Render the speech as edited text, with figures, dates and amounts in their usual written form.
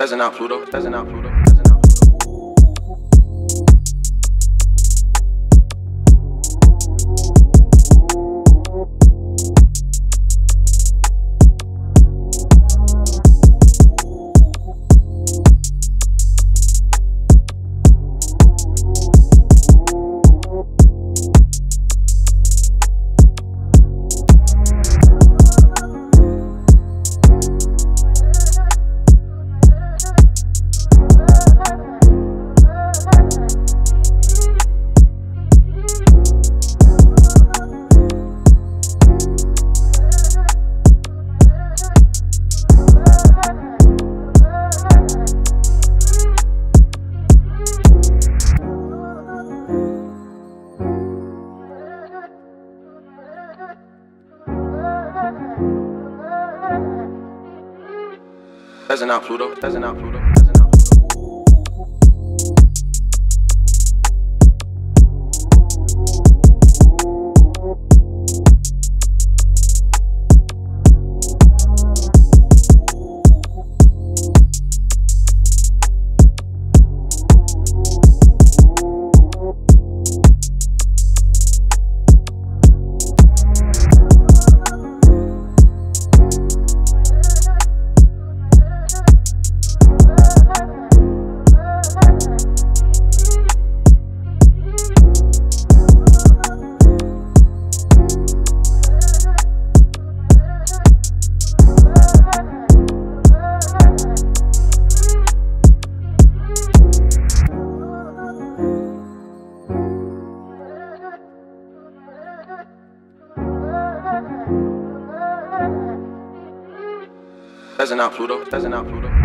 That's an out, Pluto. That's an out, Pluto. That's an out, Pluto. That's an out, Pluto. That's an out. That's an out, Pluto. That's an out, Pluto.